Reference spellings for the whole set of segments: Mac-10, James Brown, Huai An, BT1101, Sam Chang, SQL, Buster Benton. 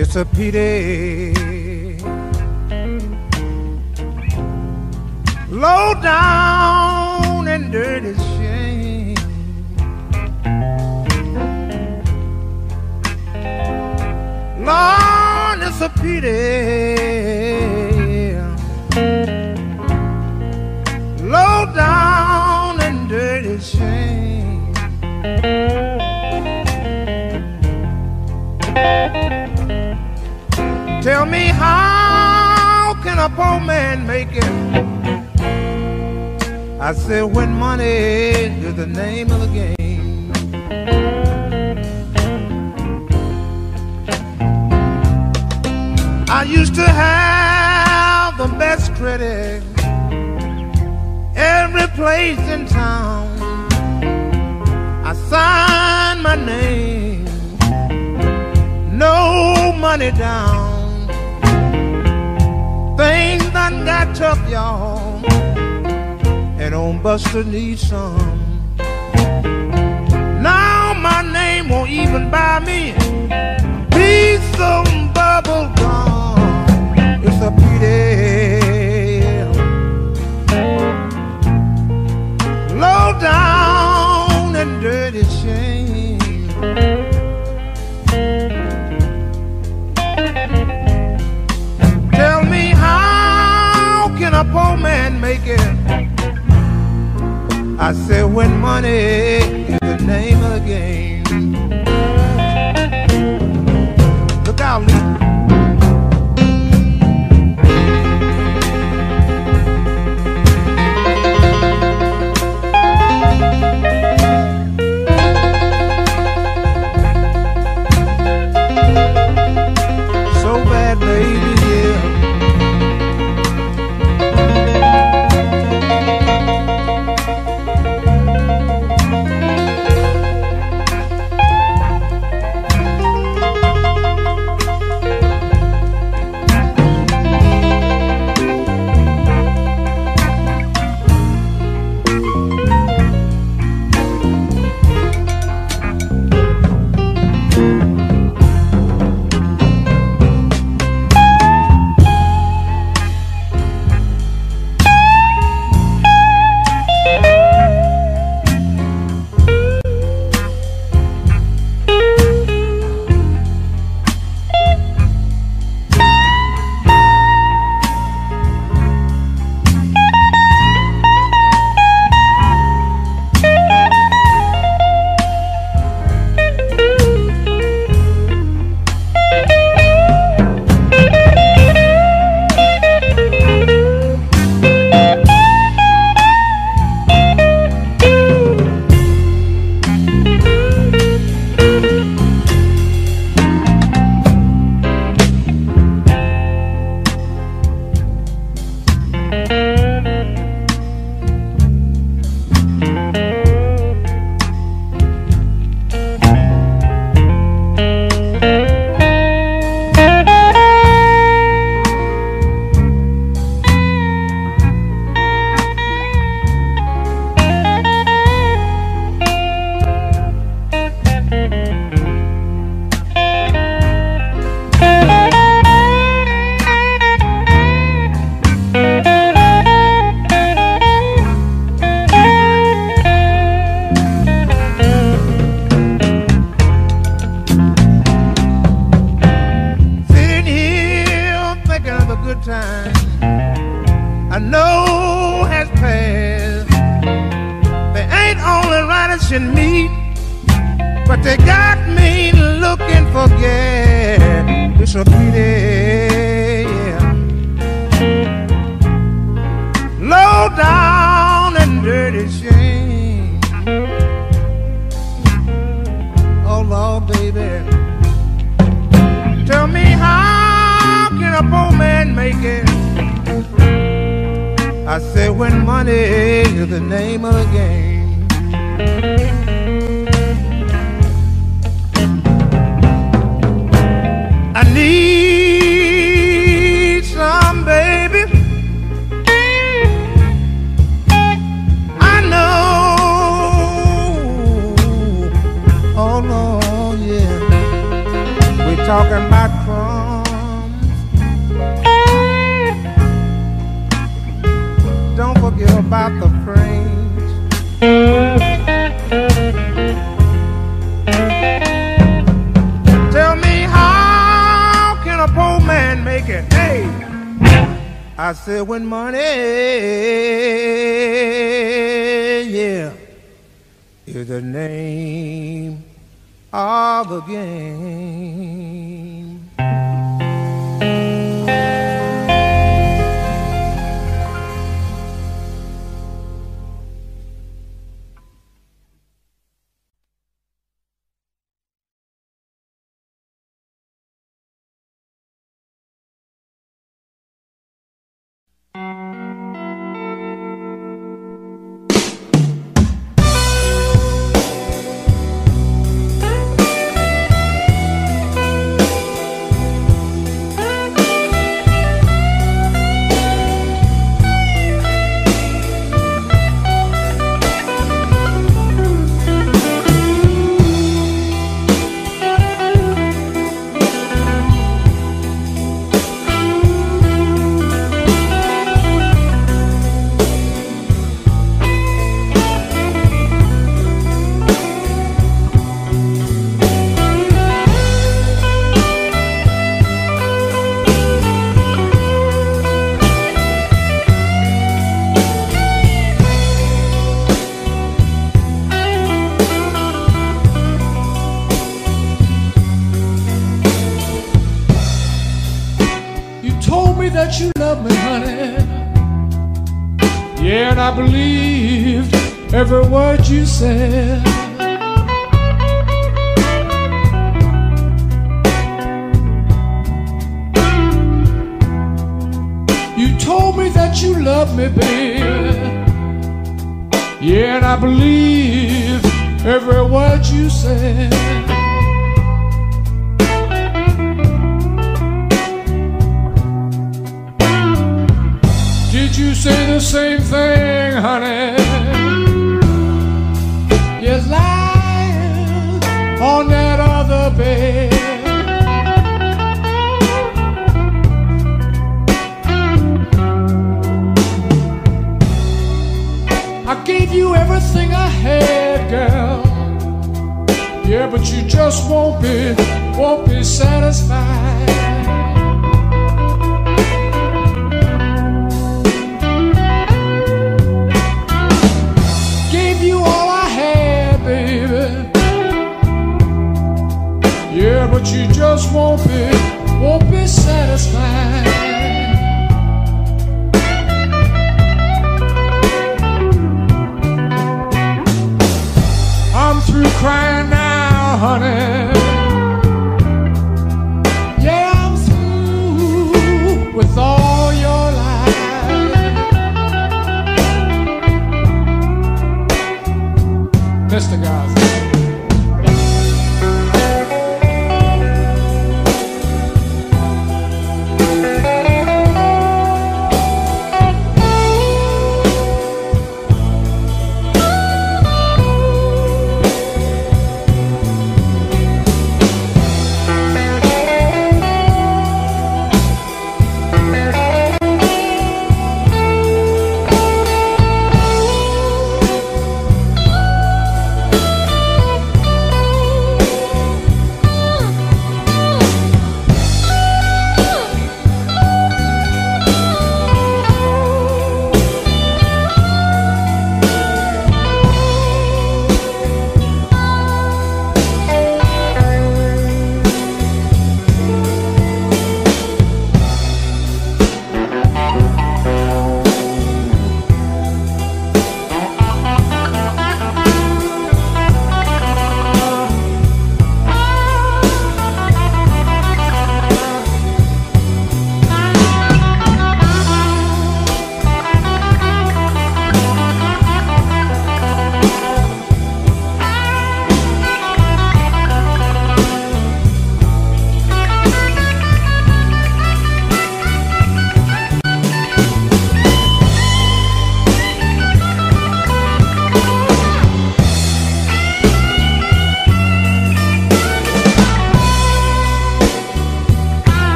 It's a pity, low down and dirty shame, Lord, it's a pity, low down and dirty shame. Tell me, how can a poor man make it? I said, when money is the name of the game. I used to have the best credit, every place in town. I signed my name, no money down. Things done got tough, y'all, and on Buster needs some. Now my name won't even buy me piece of bubble gum. It's a pity, low down and dirty shame. Tell me, a poor man make it? I said, when money is the name of the game. Look out, Lee. talking about crumbs. Don't forget about the fringe. Tell me, how can a poor man make it? Hey, I said with money, yeah, is the name of the game. Every word you said, you told me that you love me, baby. Yeah, and I believe every word you said. Did you say the same thing, honey? Lying on that other bed, I gave you everything I had, girl. Yeah, but you just won't be satisfied. But you just won't be satisfied. I'm through crying now, honey. Yeah, I'm through with all your lies, Mr. Garza.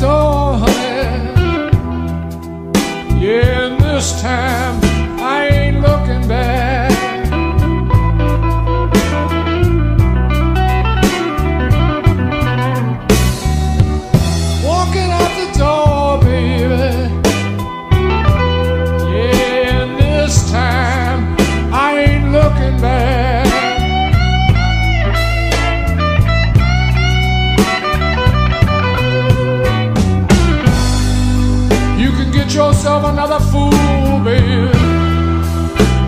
door, honey. Yeah, and this time I ain't looking back. Walking out the door, baby. Yeah, and this time I ain't looking back. Yourself another fool, baby.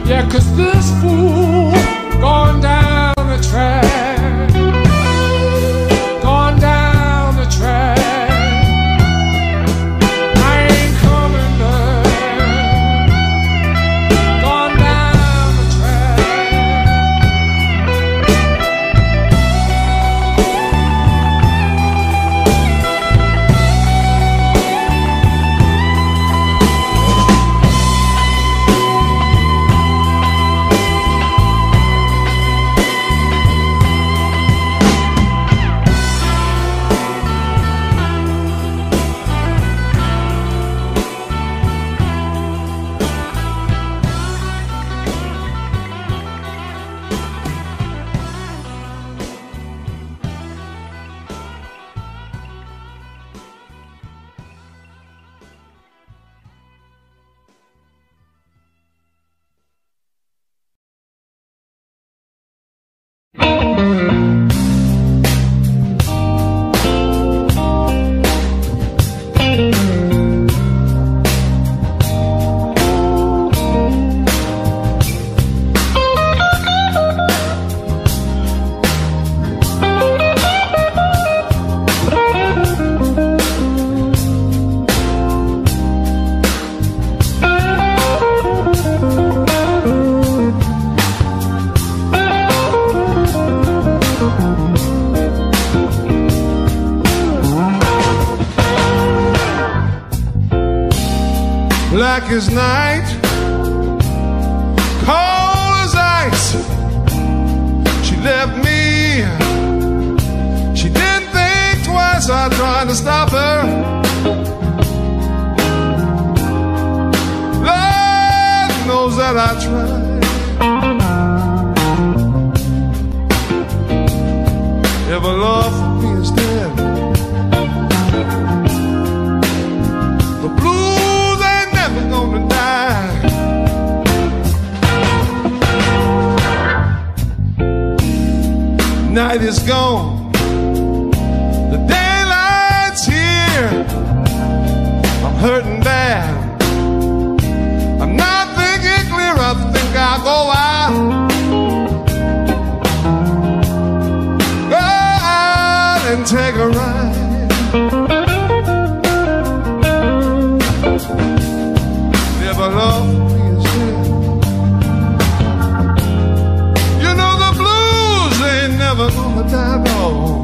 Yeah, 'cause this fool gone down the track, gone down the track. I ain't coming back, gone down the Black as night, cold as ice. She left me. She didn't think twice. I tried to stop her. Lord knows that I tried. Ever love for me is dead. The blues gonna die. Night is gone, the daylight's here. I'm hurting bad, I'm not thinking clear. I think I'll go out, go out and take a ride. Love me is dead. You know the blues ain't never gonna die, no.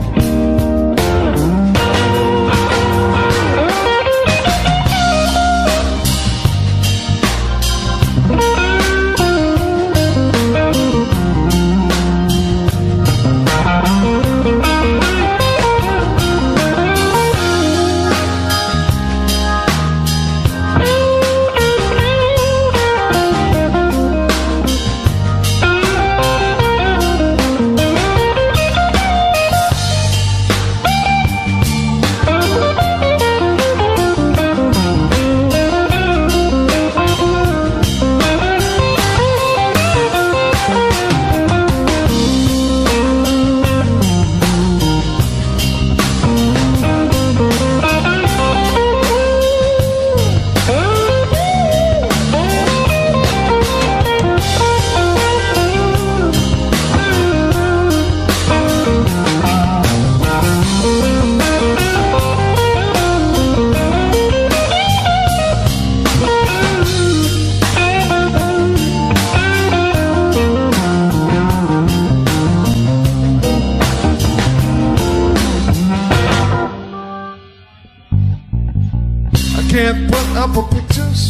Can't put up her pictures,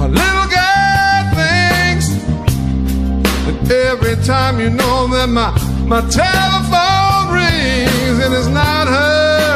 her little girl things. And every time you know that my telephone rings, and it's not her.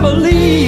Believe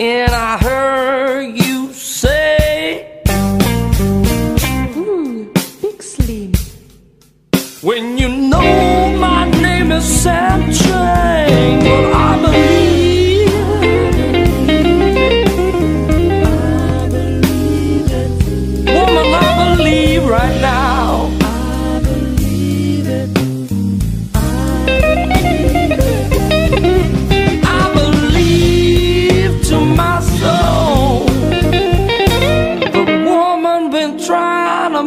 And I heard you say, ooh, big sleep. When you know my name is Sam Chang, well, I believe it. Woman, I believe right now. I believe it.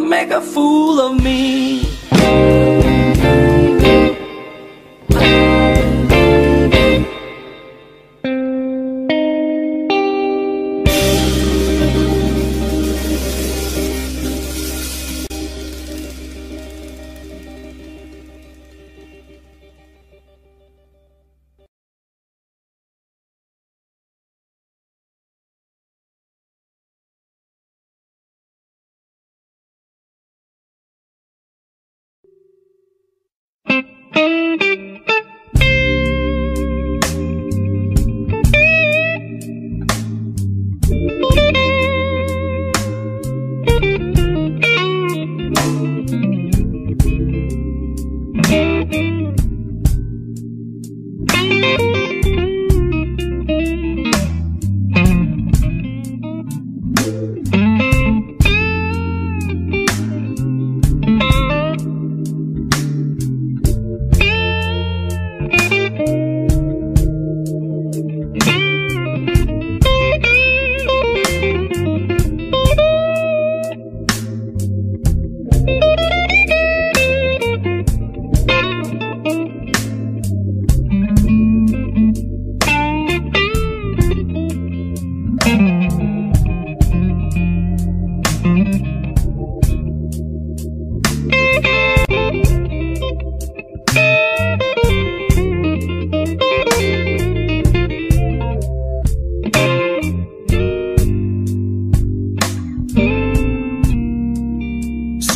Make a fool of me.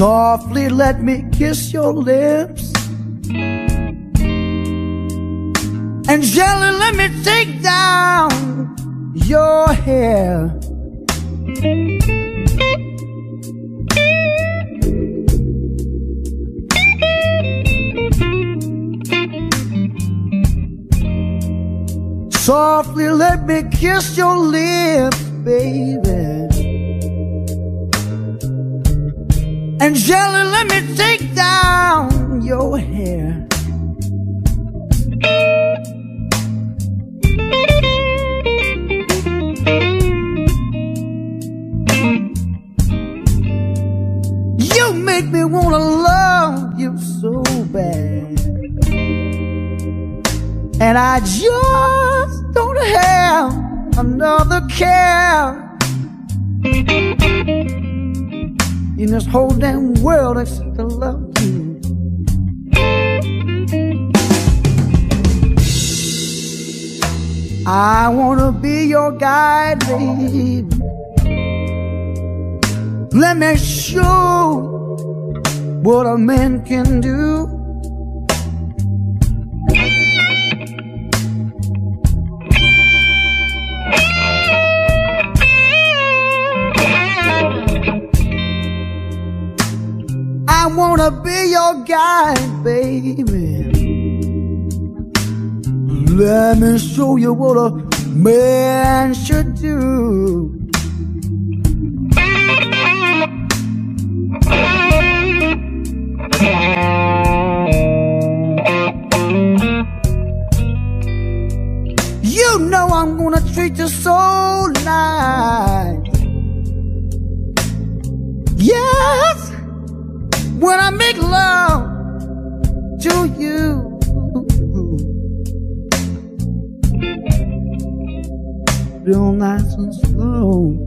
Softly let me kiss your lips, and gently let me take down your hair. Softly let me kiss your lips, baby, and gently let me take down your hair. You make me wanna love you so bad, and I just don't have another care in this whole damn world except to love you. I wanna be your guide, babe. Let me show what a man can do. I wanna be your guide, baby. Let me show you what a man should do. You know I'm gonna treat you so nice. Yes, when I make love to you, real nice and slow.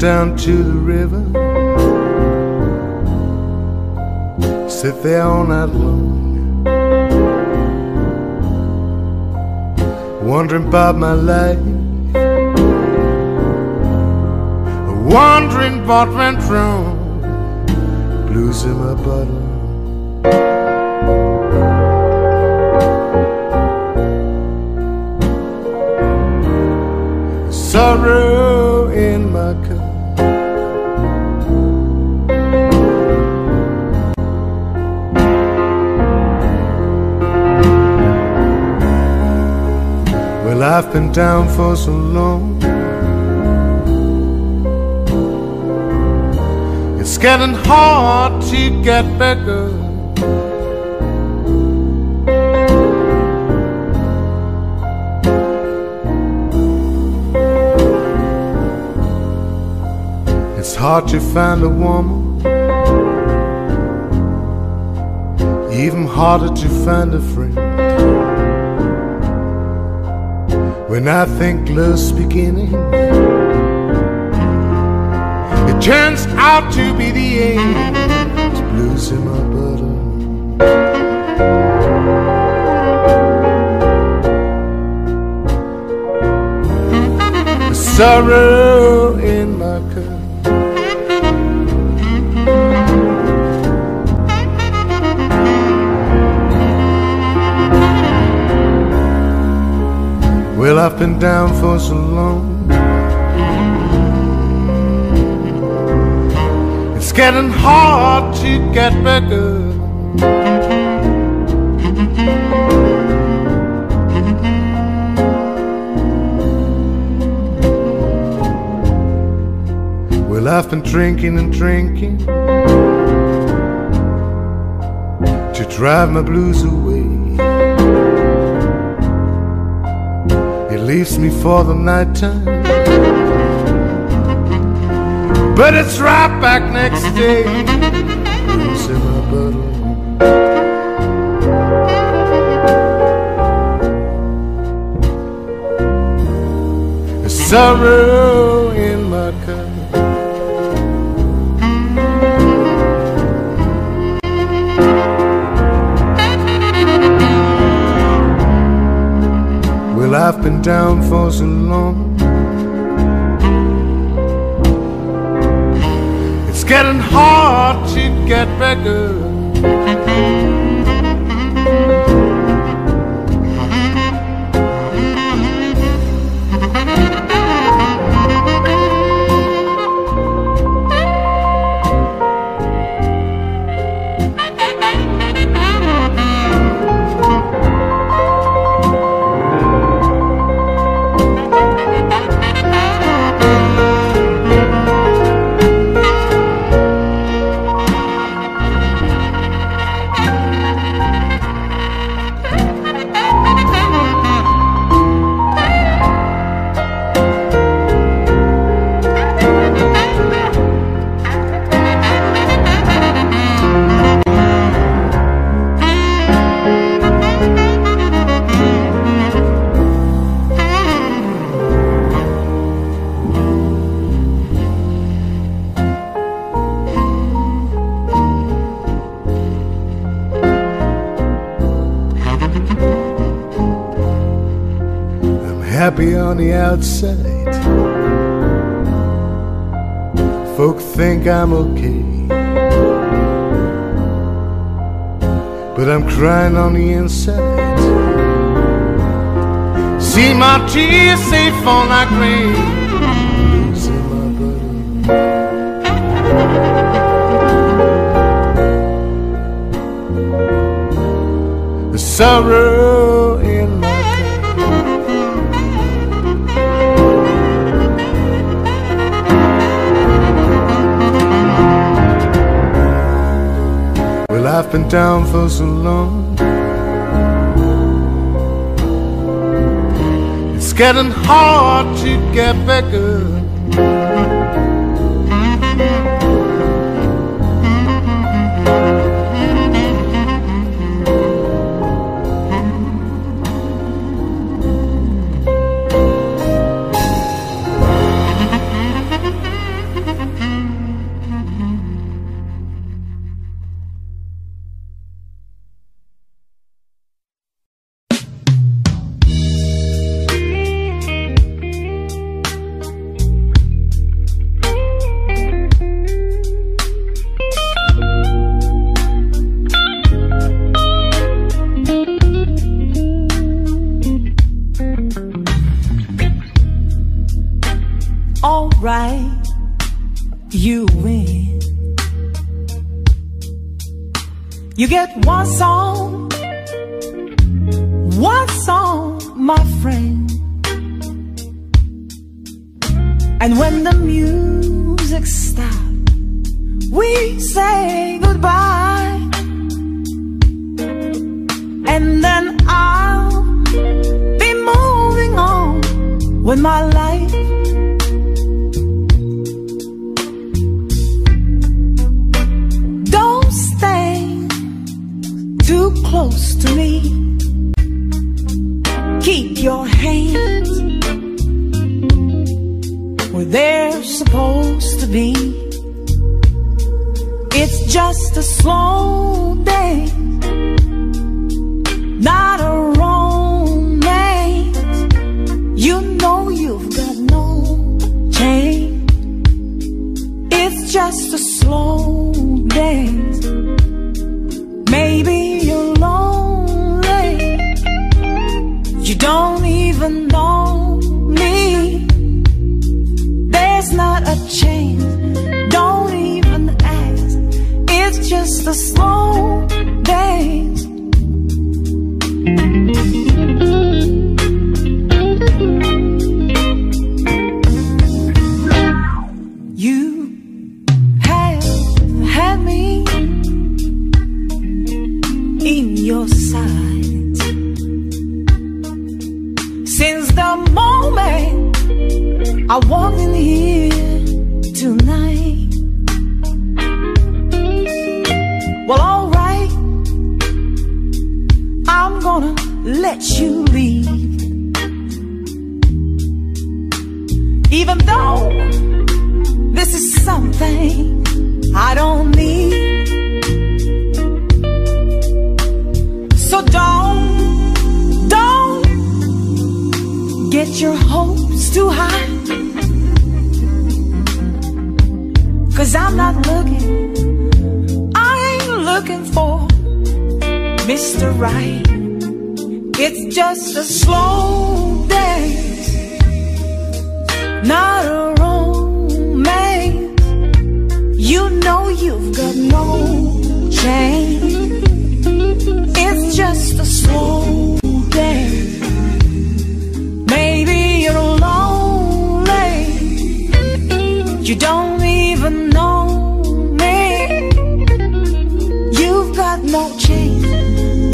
Down to the river, sit there all night long, wondering about my life, wondering what went wrong, blues in my bottle, sorrow in my cup. I've been down for so long, it's getting hard to get better. It's hard to find a woman harder to find a friend. When I think love's beginning, it turns out to be the end. It's blues in my bottom. Sorrow in my cup, well, I've been down for so long. It's getting hard to get back up. Well, I've been drinking and drinking to drive my blues away. It leaves me for the night time, but it's right back next day. Blues in my bottle, sorrow in my cup. I've been down for so long. It's getting hard to get back up. Happy on the outside, folk think I'm okay, but I'm crying on the inside. See my tears safe on that grave. Blues in my bottle, the sorrow in my cup. I've been down for so long. It's getting hard to get back up. You get one song, my friend. And when the music stops, we say goodbye. And then I'll be moving on with my life. too close to me. Keep your hands where they're supposed to be. It's just a slow day, not a romance. You know you've got no change. It's just a slow dance. Maybe you're lonely, you don't even know me. There's not a change, don't even ask. It's just a slow dance. You have had me in your sight since the moment I walked in here tonight. Well, alright, I'm gonna let you leave, even though this is something I don't need. So don't get your hopes too high, 'cause I'm not looking, I ain't looking for Mr. Right. It's just a slow dance, not a romance. You know you've got no change. It's just a slow dance. Maybe you're lonely, you don't even know me. You've got no change,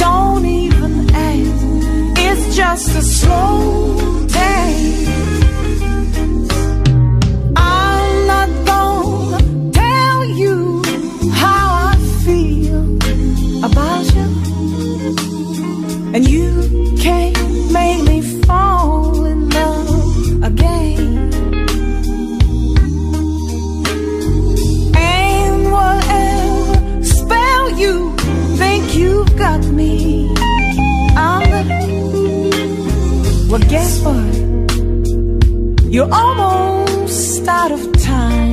don't even ask. It's just a slow dance. I'm not gonna tell you how I feel about you, and you can't make me fall in love again. And whatever spell you think you've got me under, well, guess what? You're almost out of time.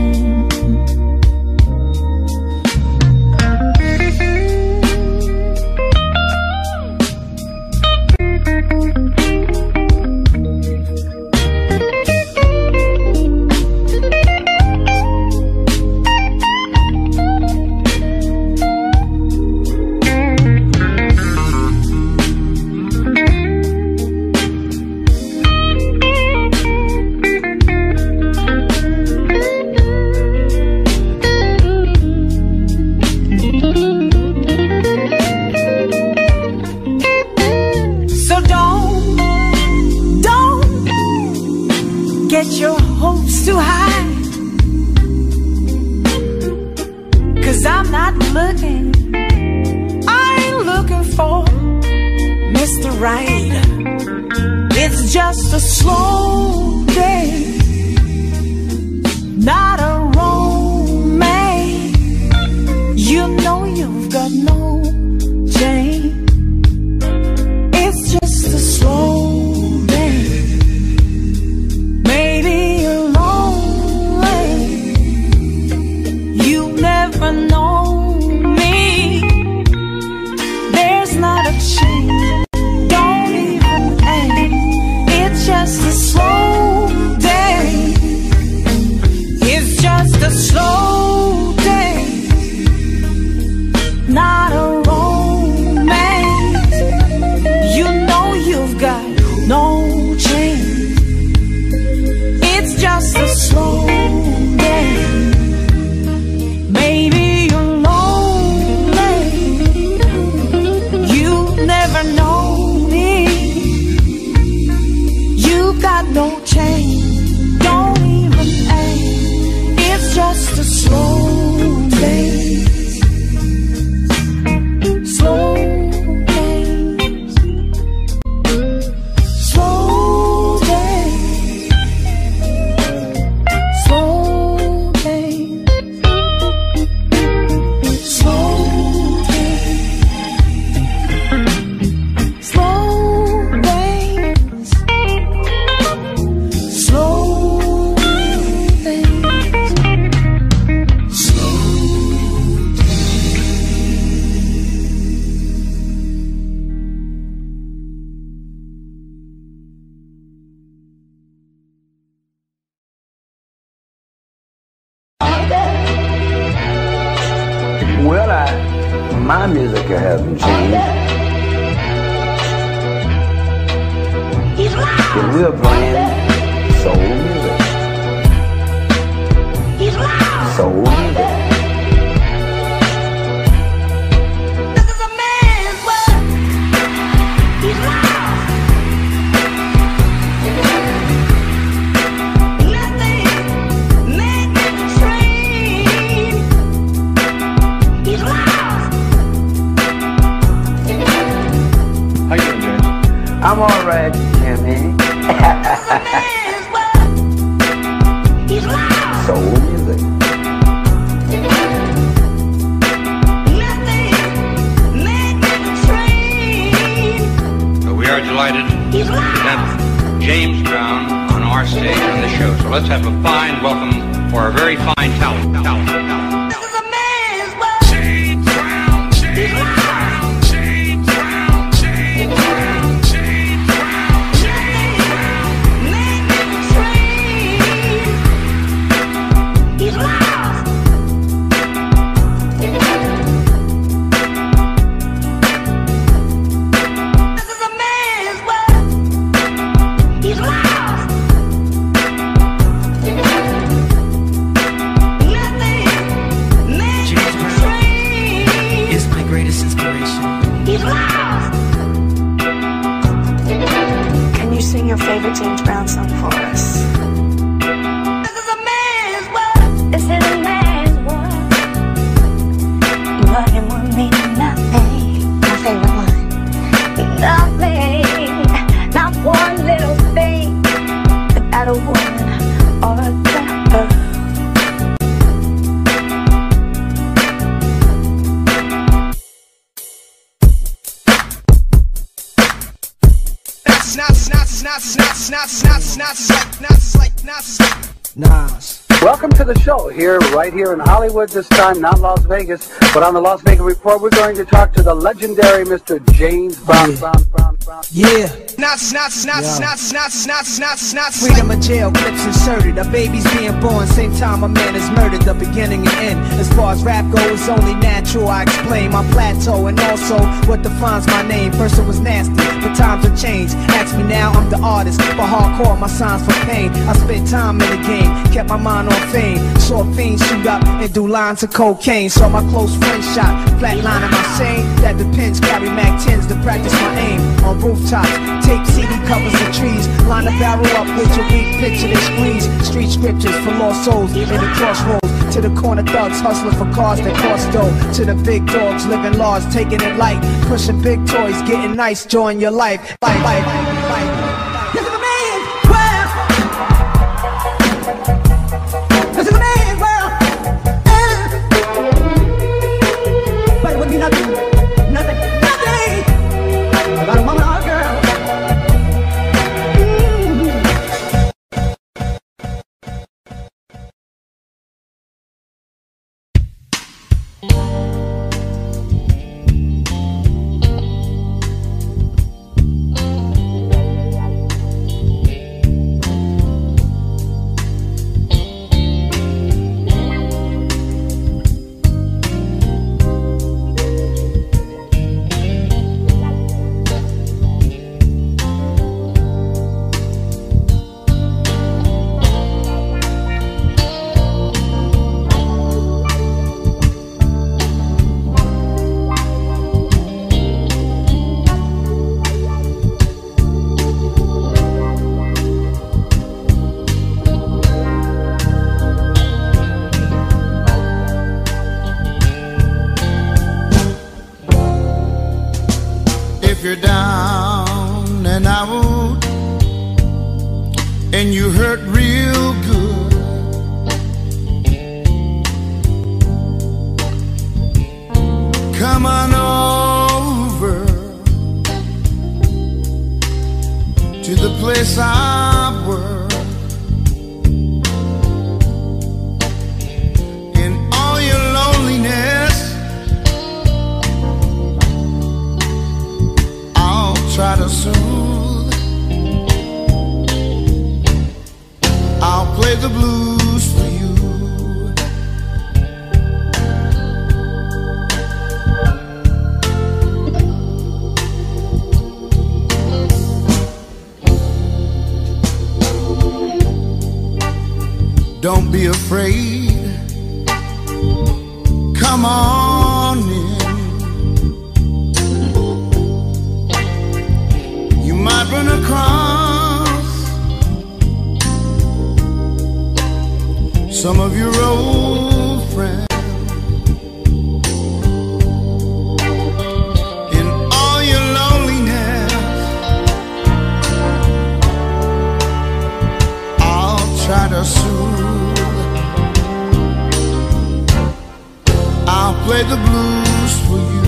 Just a slow day. my music I haven't changed. And we're playing soul music. Soul music. This is a man's world. He's loud. Nothing made me train. He's loud. How you doing, Jay? I'm all right, Jimmy. This is a man's world. He's loud. Soul music. Delighted to have James Brown on our stage on the show. So let's have a fine welcome for our very fine talent. Welcome to the show right here in Hollywood this time, not Las Vegas, but on the Las Vegas Report, we're going to talk to the legendary Mr. James Brown. Yeah. Freedom of jail clips inserted. A baby's being born, same time a man is murdered. The beginning and end. As far as rap goes, it's only natural I explain my plateau and also what defines my name. First it was nasty, but times have changed. Ask me now, I'm the artist, but hardcore, my signs for pain. I spent time in the game, kept my mind on fame. Saw fiends shoot up and do lines of cocaine. Saw my close friend shot, flatline of my sane. That depends, carry Mac-10s to practice my aim. On rooftops, tape CD covers the trees. Line the barrel up with your weak picture and squeeze. Street scriptures for lost souls in the crossroads. To the corner thugs hustling for cars that cost dough. To the big dogs living large, taking it light. Pushing big toys, getting nice, join your life. This is a man's world. This is a man's world. But what do you not do? You're down and out, and you hurt real good. Come on over to the place I work, in all your loneliness. Try to soothe. I'll play the blues for you. Don't be afraid, come on in. You might run across some of your old friends. Try to soothe, I'll play the blues for you.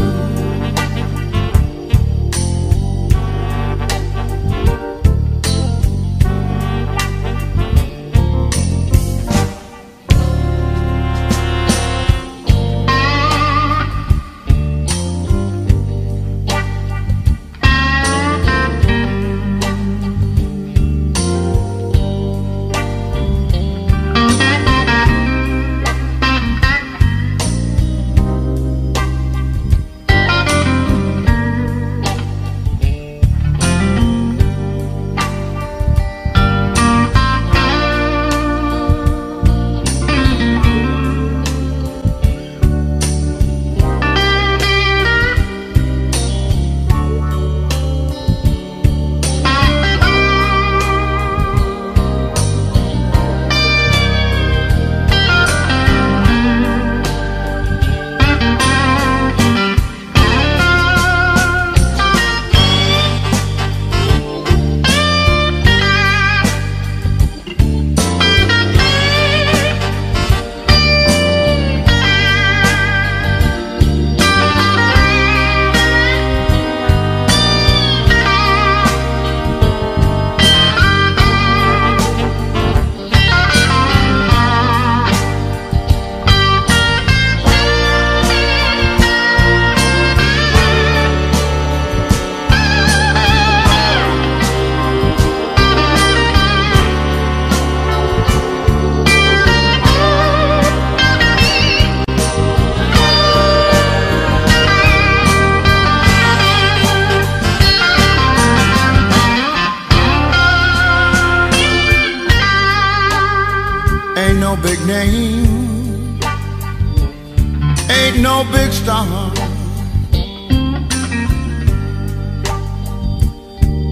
Ain't no big star,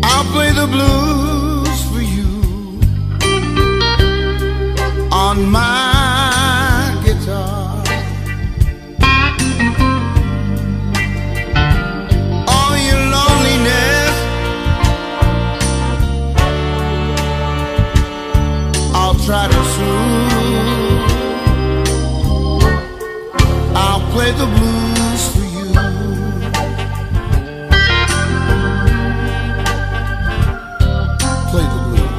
I'll play the blues for you on my guitar. All your loneliness, I'll try to soothe. Play the blues for you. Play the blues.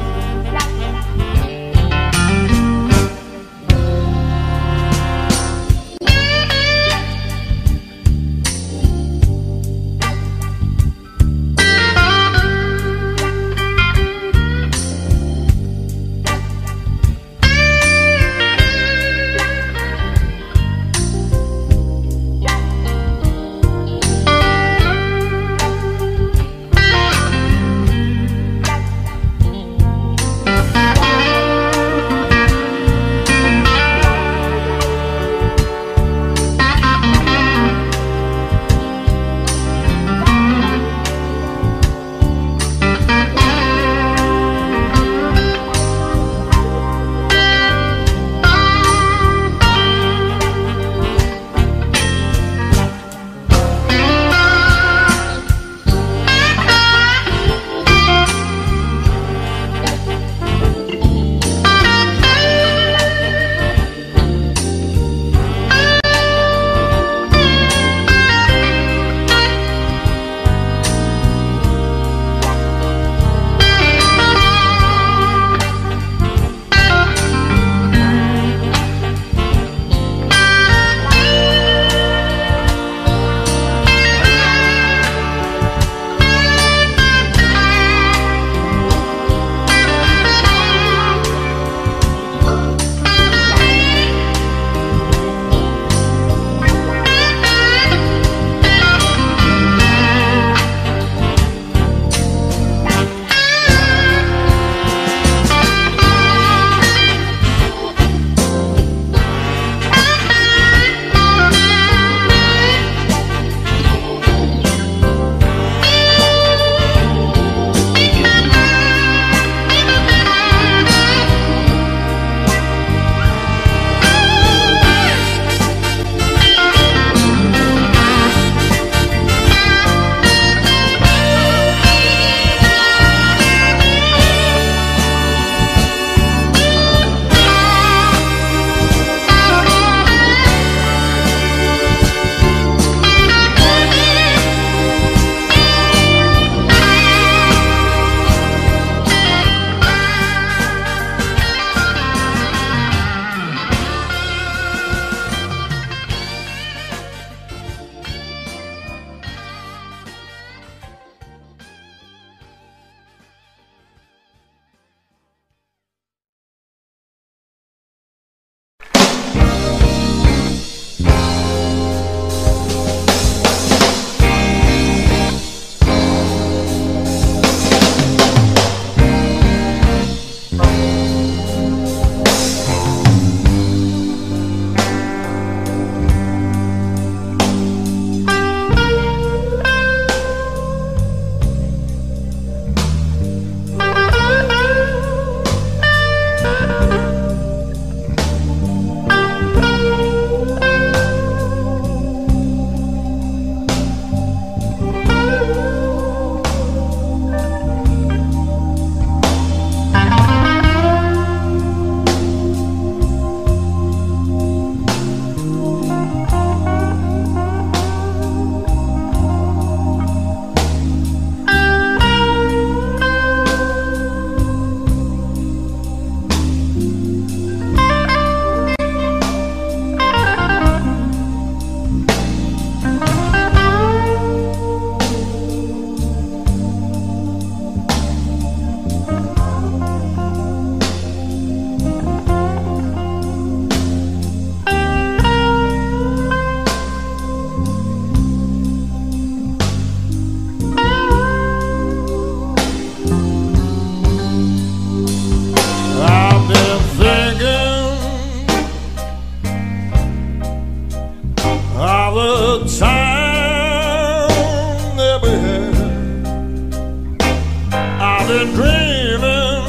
been dreaming,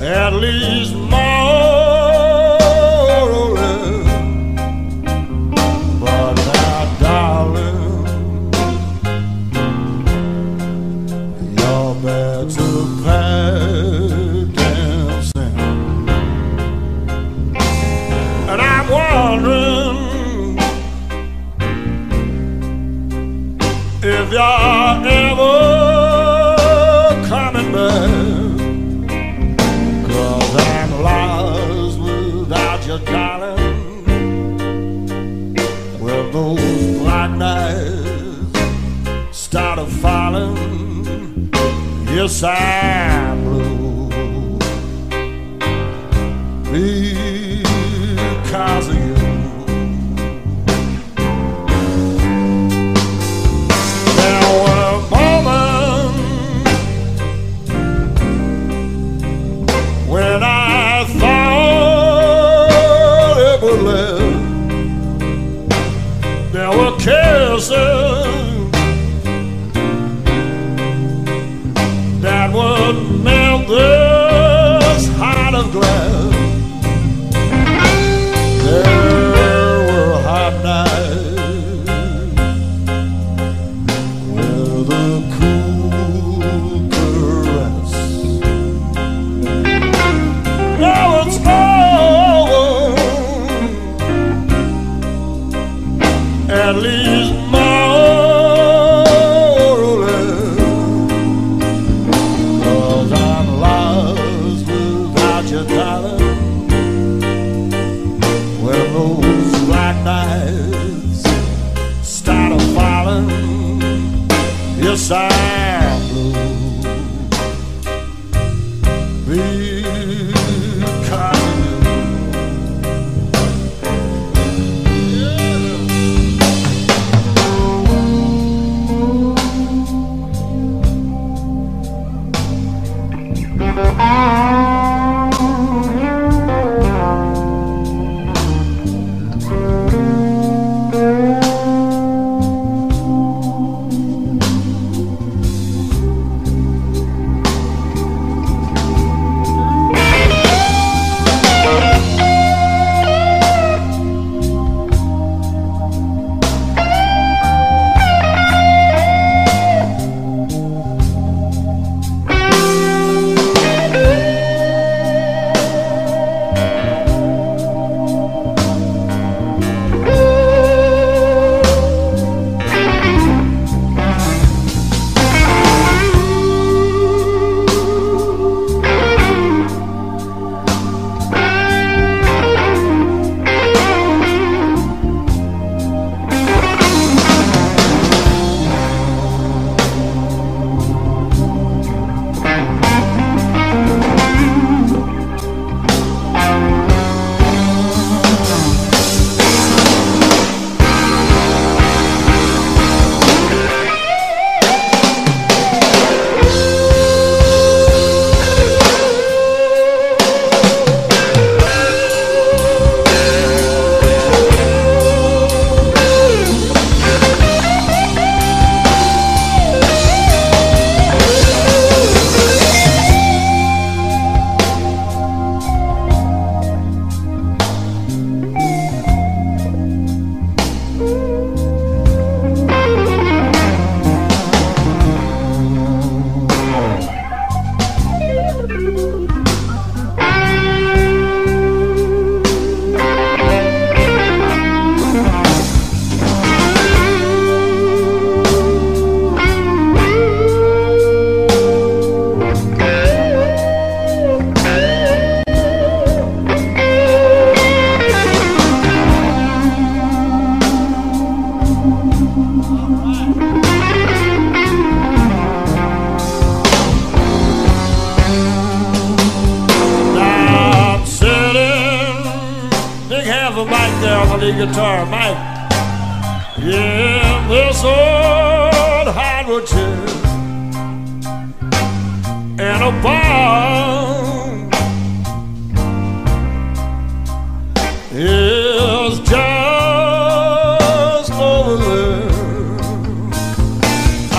at least more or less. But now, darling, you're back to past dancing, and I'm wondering if you're ever coming back, 'cause I'm lost without you, darling. Well, those black nights started falling, yes, I'm blue because of you. There were kisses that would melt this heart of glass. There were hot nights with a cool caress. Now it's at least more or less, 'cause I'm lost without you, darling. When those black nights started falling, yes, I'm blue because guitar, Mike. Yeah, this old hardwood chair and a barn is just over there. I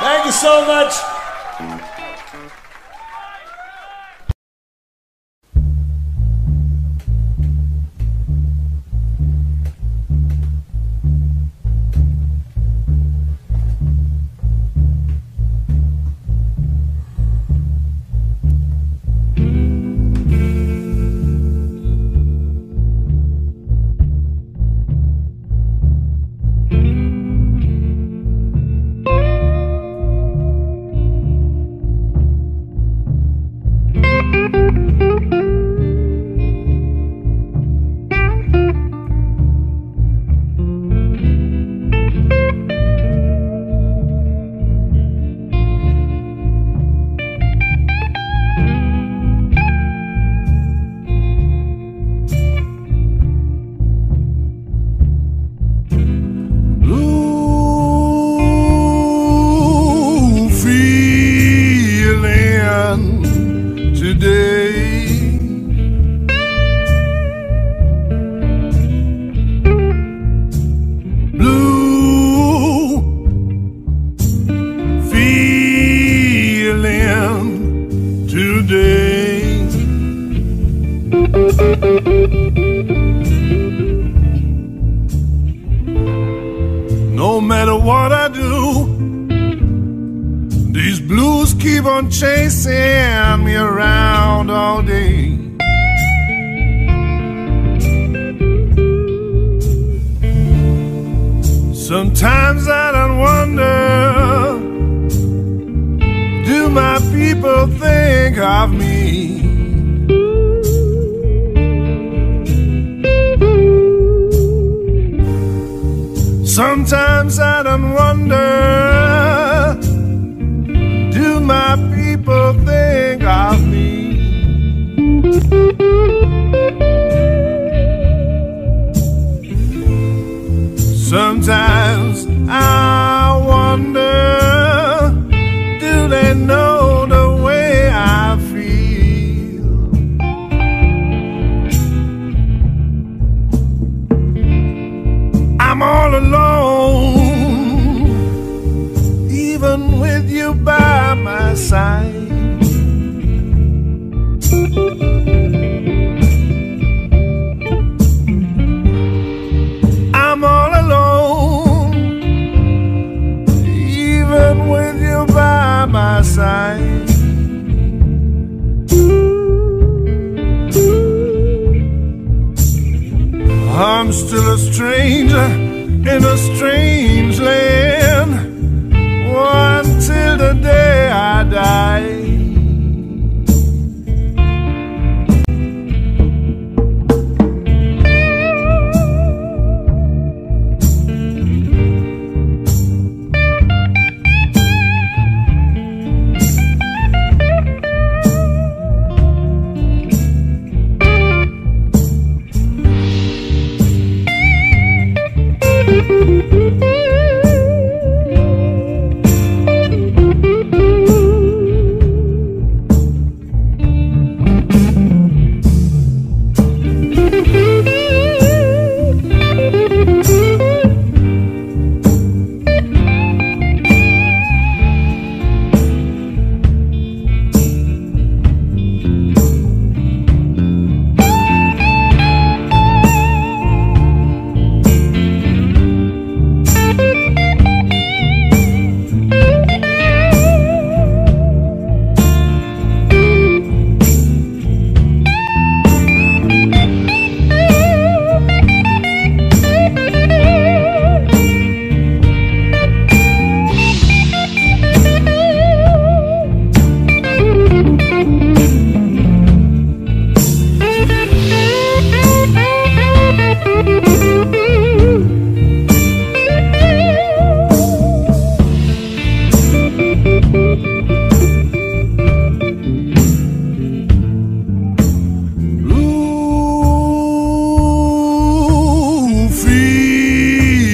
Thank you so much. No matter what I do, these blues keep on chasing me around all day. Sometimes I don't wonder, do my people think of me? Sometimes I don't wonder, do my people think of me? Sometimes I wonder, do they know the way I feel? I'm all alone, with you by my side. I'm all alone, even with you by my side. I'm still a stranger in a strange land, until the day I die.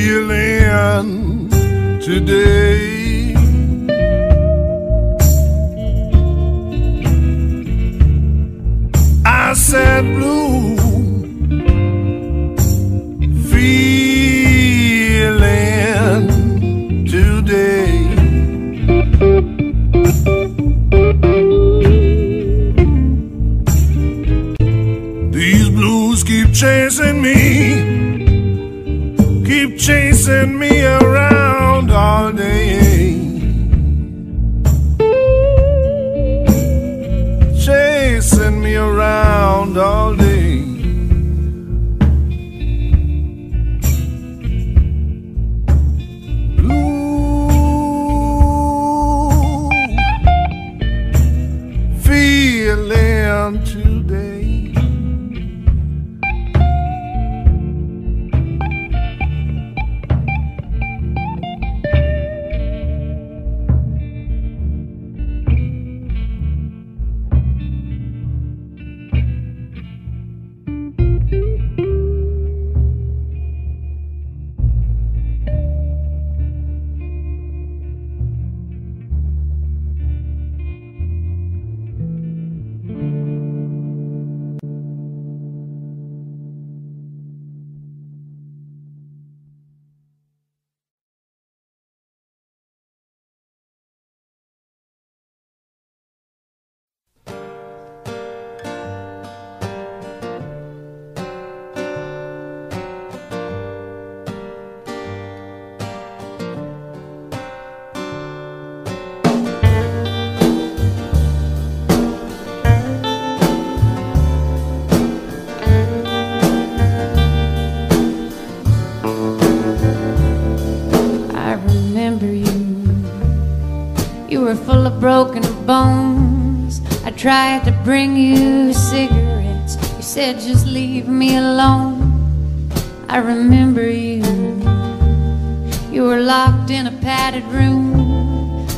Feeling today, remember you. You were full of broken bones. I tried to bring you cigarettes. You said just leave me alone. I remember you. You were locked in a padded room.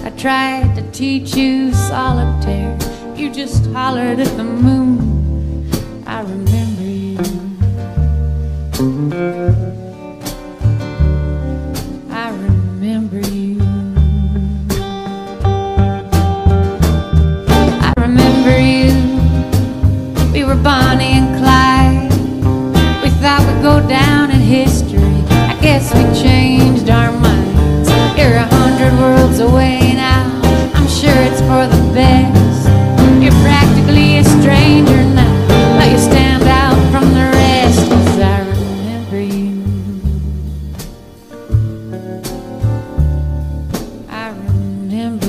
I tried to teach you solitaire. You just hollered at the moon. I remember you. I remember you. I remember you. We were Bonnie and Clyde. We thought we'd go down in history. I guess we changed our minds. You're 100 worlds away now. I'm sure it's for the best. You're practically a stranger now, but you stand out from the rest, 'cause I remember you. I remember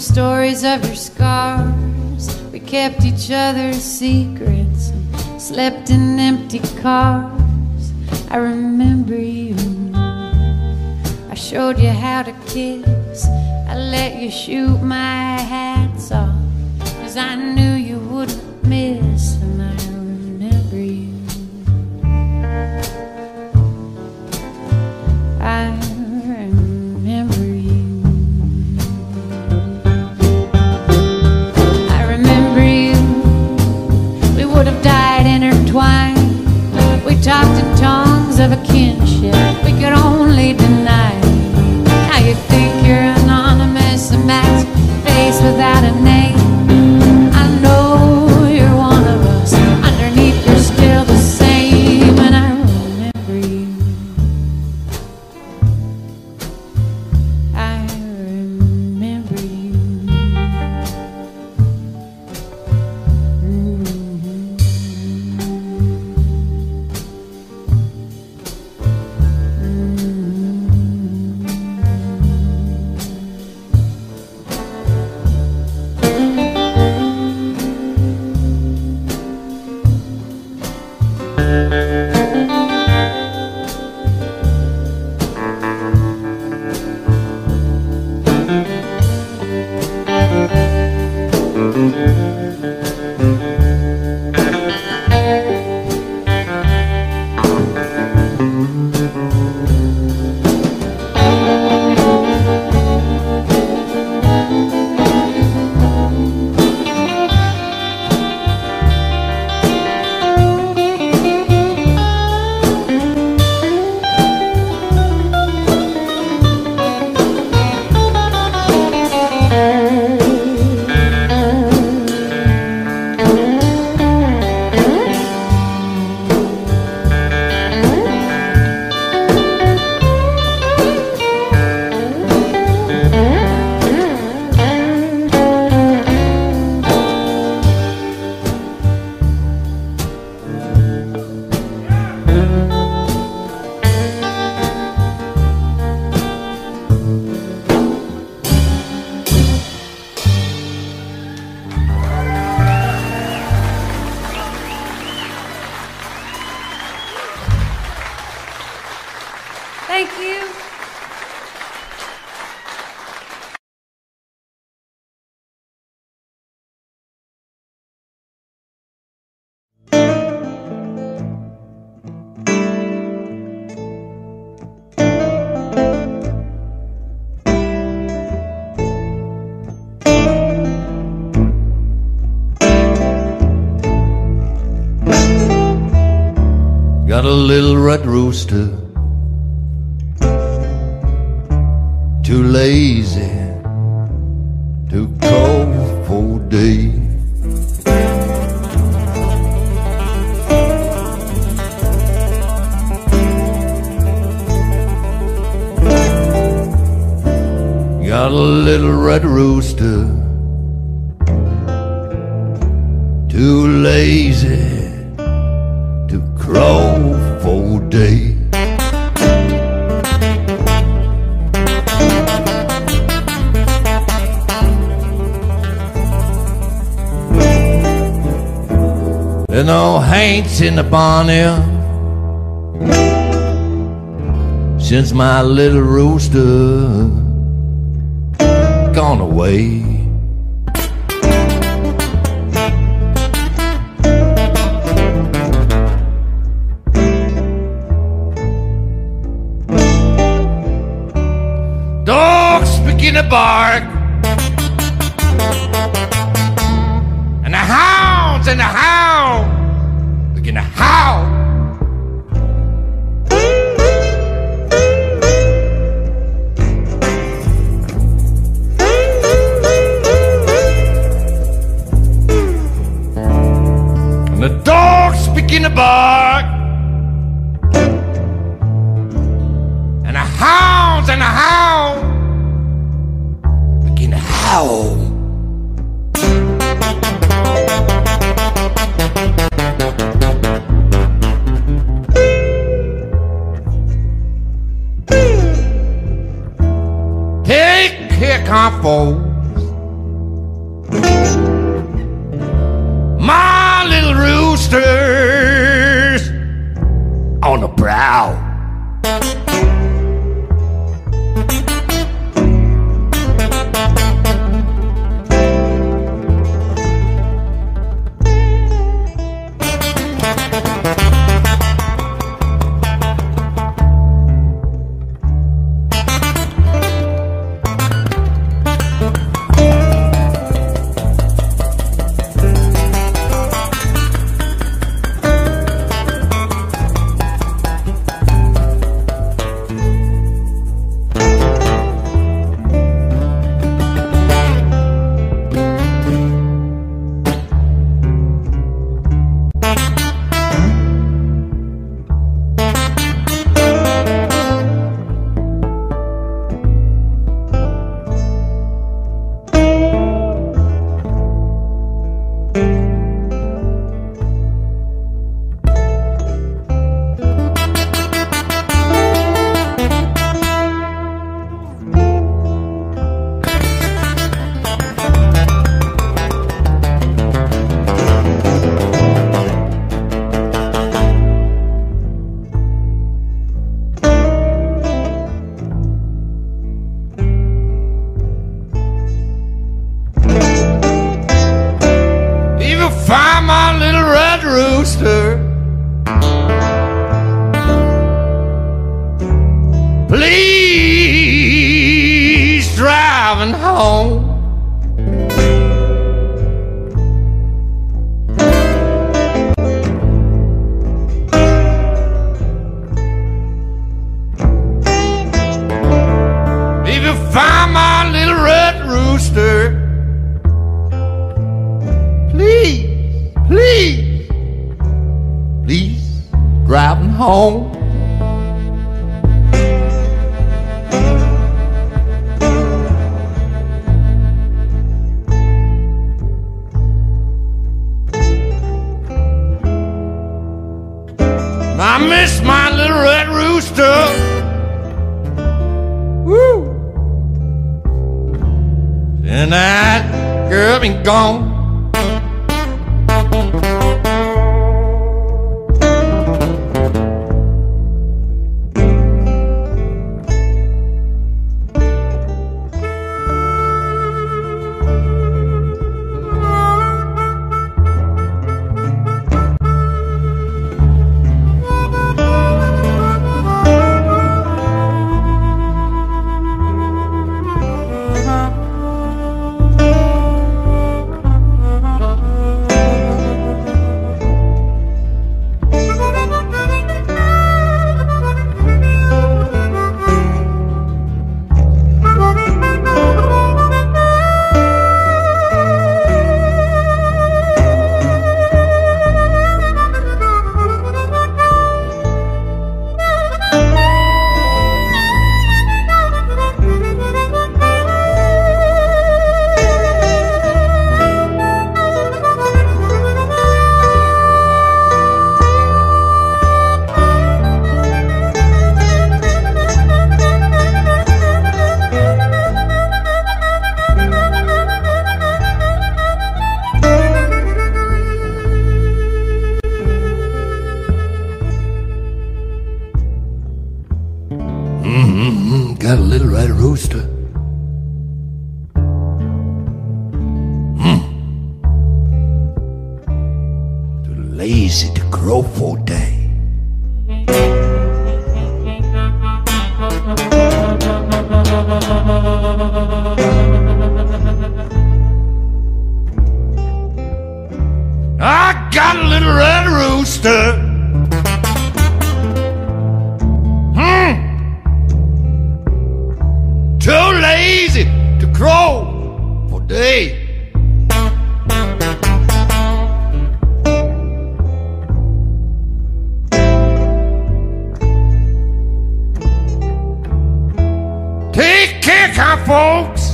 stories of your scars. We kept each other's secrets and slept in empty cars. I remember you. I showed you how to kiss. I let you shoot my hats off, 'cause I knew you wouldn't miss. And I remember you. I talked in tongues of a kinship we could only deny. Now you think you're anonymous, a masked face without a name. I know you're one of us. Underneath you're still the same. And I remember you. I remember you. Thank you. Got a little red rooster, too lazy, too cold for day. little red rooster, too lazy to crow for day. And old Hank's in the barn here since my little rooster gone away. Dogs begin to bark, and the hounds and the hound begin to howl. The dogs begin to bark, and the hounds begin to howl. Take care, comfort. On the prowl. Please, driving home. If you find my little red rooster, please, please, please, driving home. I miss my little red rooster. Woo! And that girl been gone. red rooster. Too lazy to crow for a day. I got a little red rooster. Too lazy to crow for day. Take care, kind folks.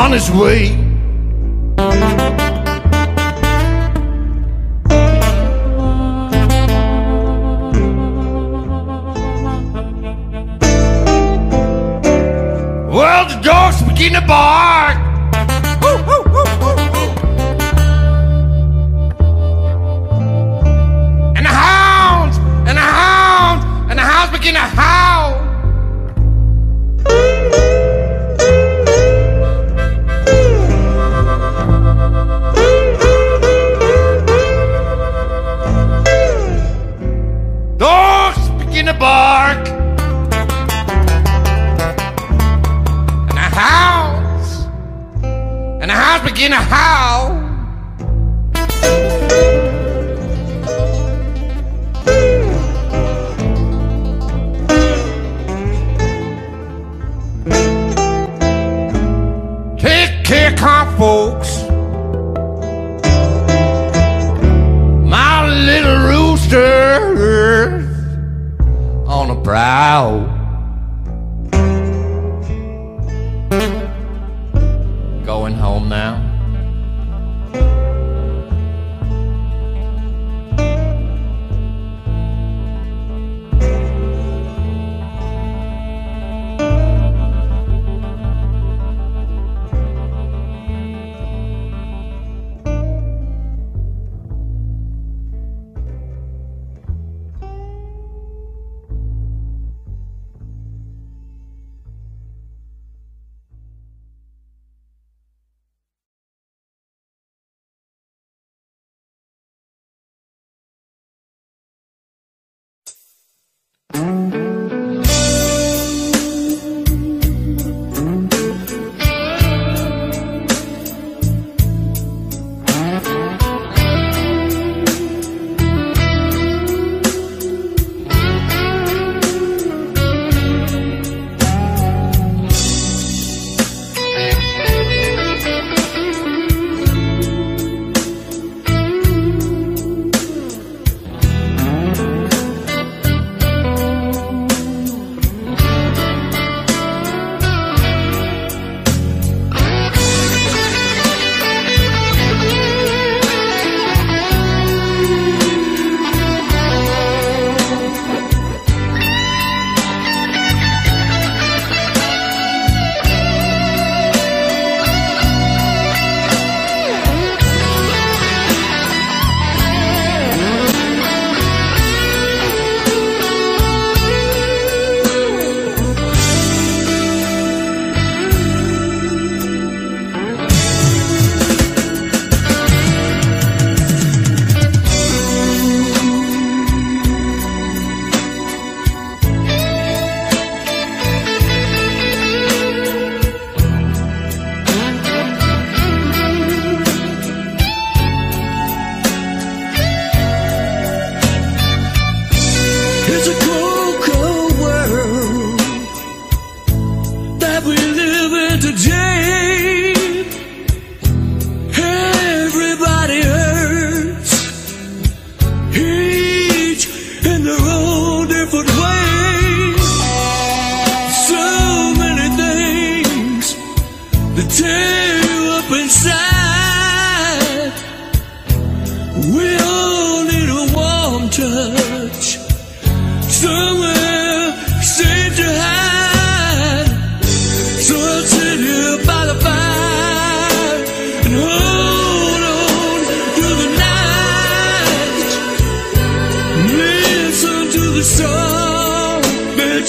On his way. Well, the dog's beginning to bark. Woo, woo, woo, woo, woo. And the hounds, and the hounds, and the hounds begin to howl. To bark, and the hounds begin to howl. Take care, kind folks. My little rooster on a prowl. Going home now.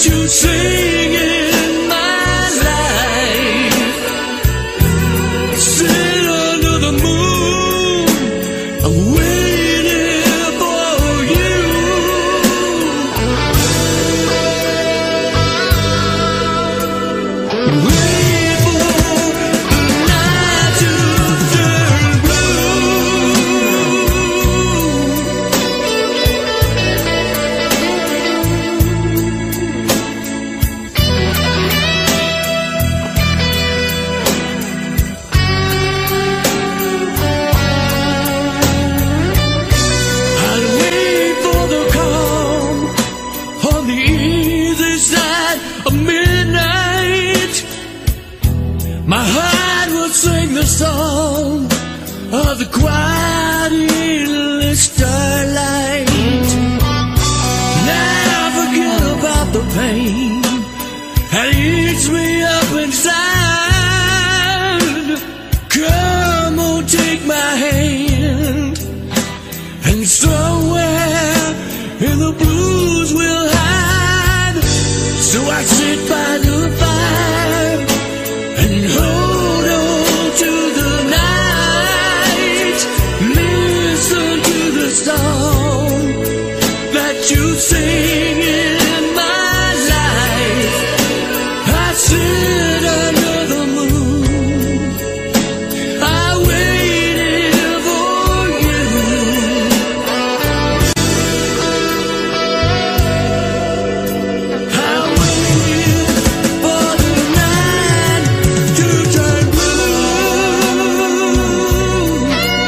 that you sing in my life. Sit under the moon, I'm waiting for you. Wait for the night to turn blue. My heart will sing the song of the quiet in starlight. Now forget about the pain that eats me up inside. Come on, take my hand, and somewhere in the blues we'll hide. So I sit by the fire and hold on to the night. Listen to the song that you sing in my life. I sit under the moon, I waited for you. I waited for the night to turn blue. Oh yeah, wait for the night, wait for the night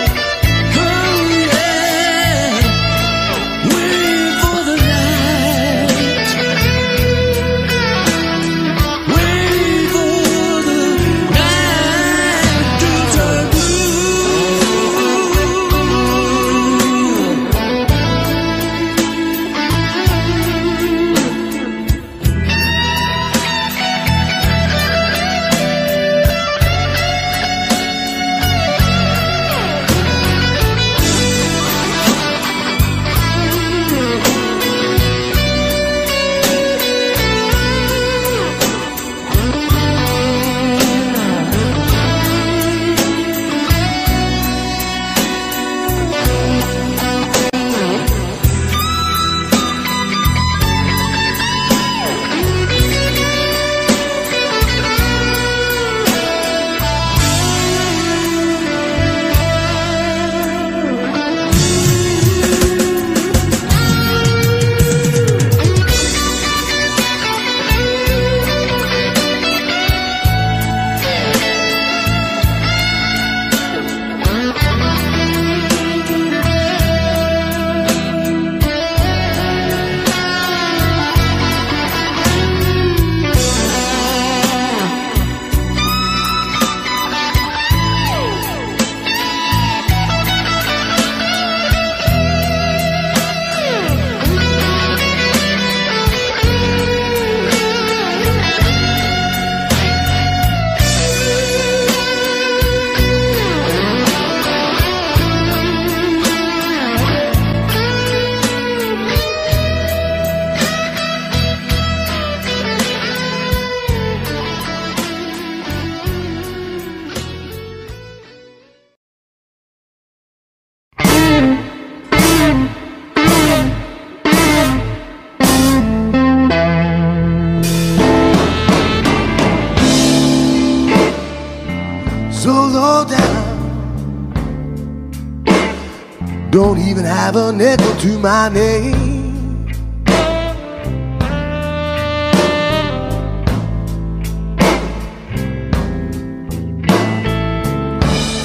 to turn blue. So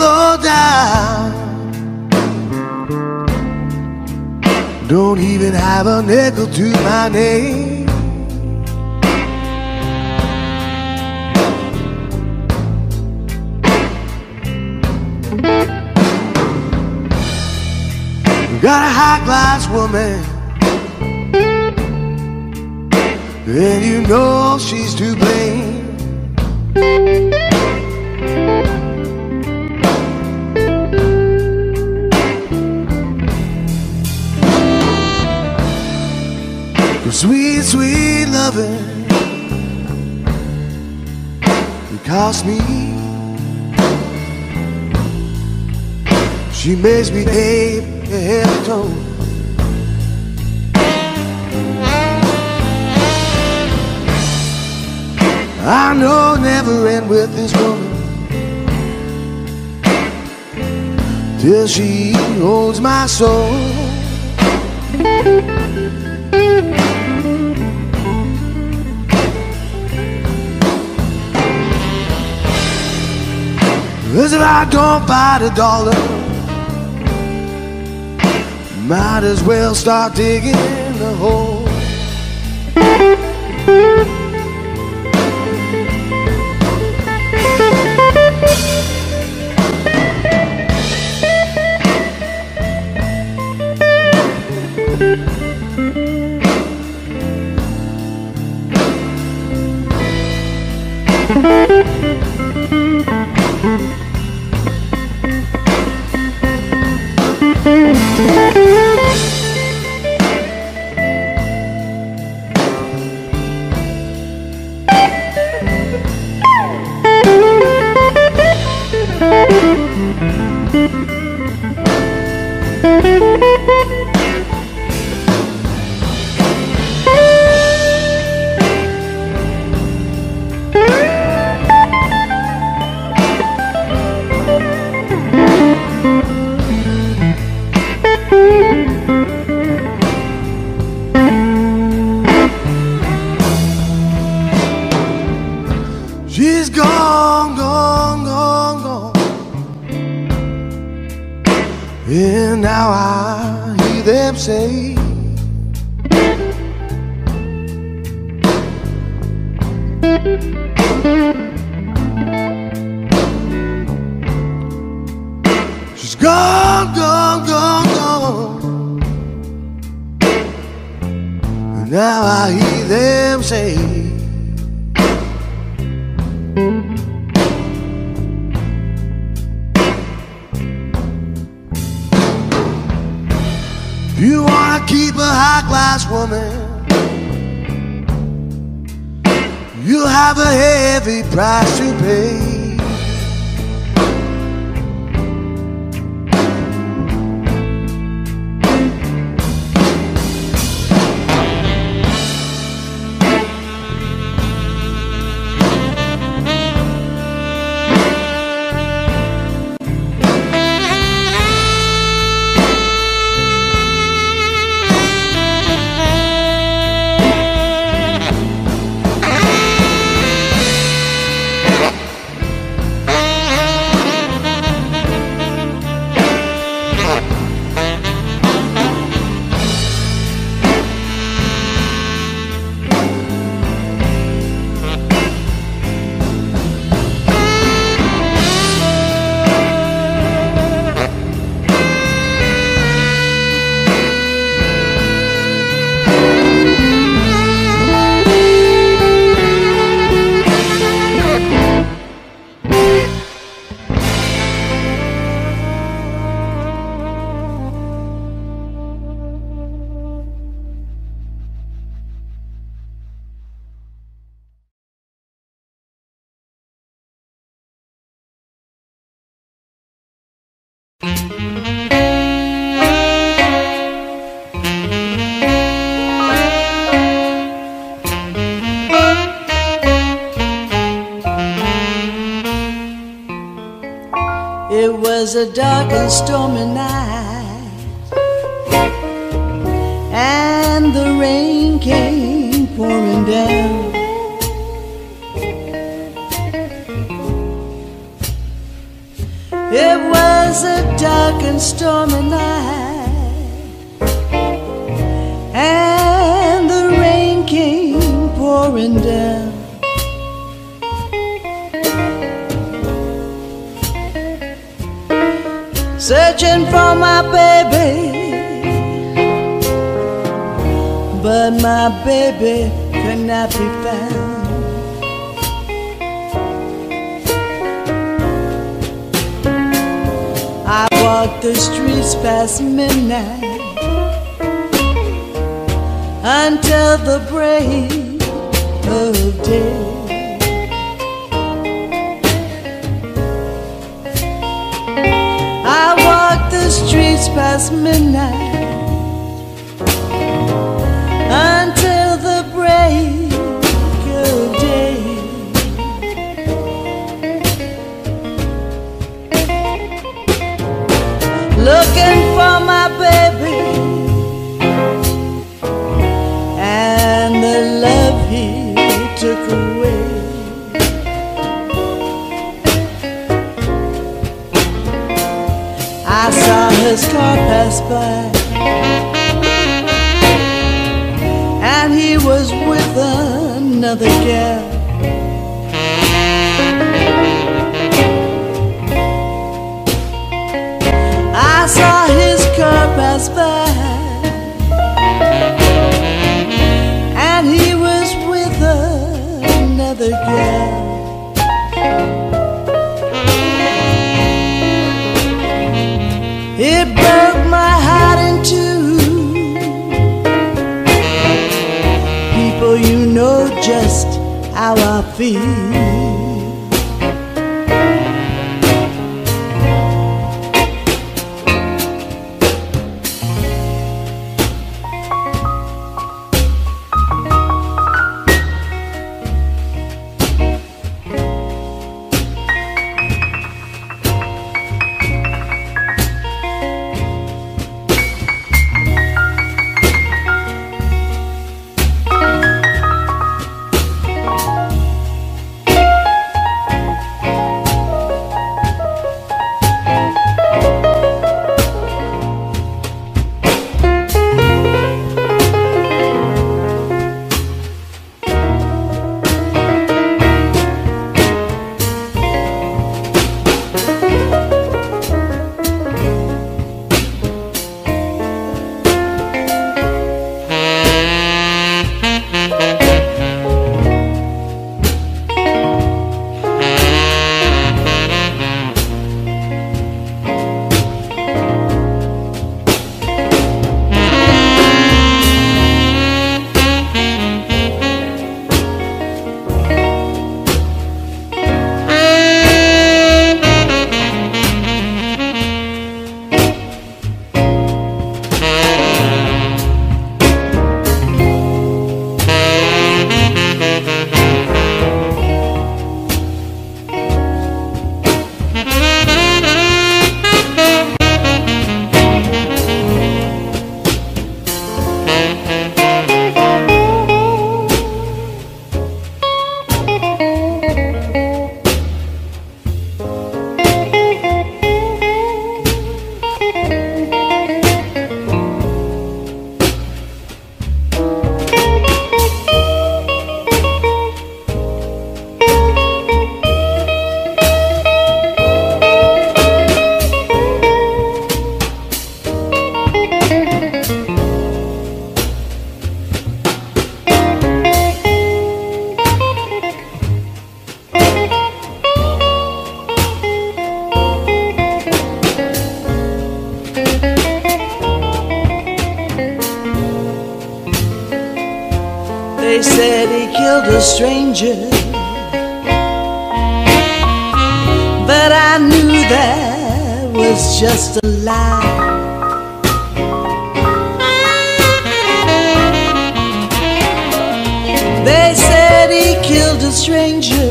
low down, don't even have a nickel to my name. So low down, don't even have a nickel to my name. Got a high-class woman, and you know she's to blame. sweet loving you cost me. She makes me head tone. I know never end with this woman till she owns my soul. Cause if I don't buy the dollar, might as well start digging the hole. She's gone, gone, gone, gone. And now I hear them say, she's gone, gone, gone, gone. And now I hear them say, if you wanna keep a high-class woman, you'll have a heavy price to pay. It was a dark and stormy night, and the rain came pouring down. It was a dark and stormy night, and the rain came pouring down. Searching for my baby, but my baby could not be found. I walked the streets past midnight, until the break of day. I walk the streets past midnight until the break of day. Looking for my baby and the love he took away. I saw his car pass by, and he was with another girl. I saw his car pass by, and he was with another girl. It broke my heart in two. People, you know just how I feel. They said he killed a stranger, but I knew that was just a lie. They said he killed a stranger,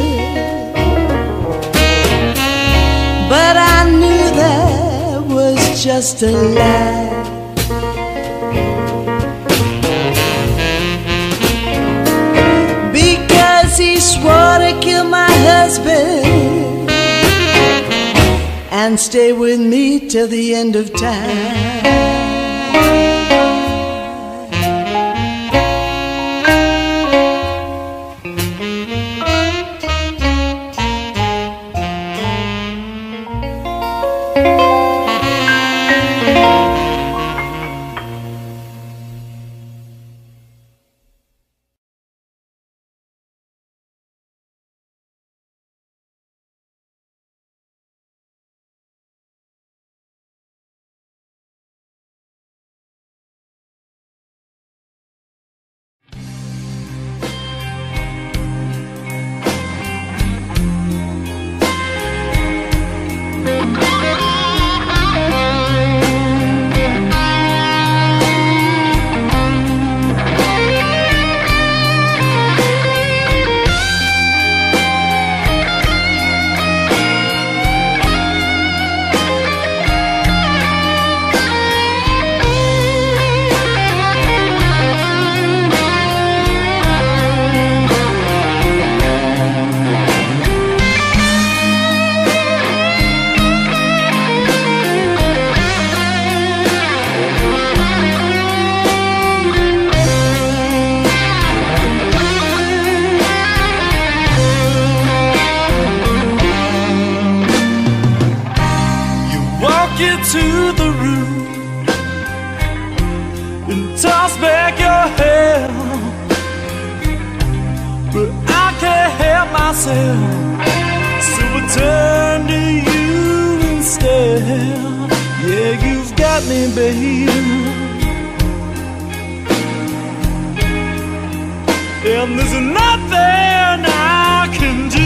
but I knew that was just a lie. He swore to kill my husband and stay with me till the end of time. myself, so I turn to you instead. Yeah, you've got me, babe, and there's nothing I can do.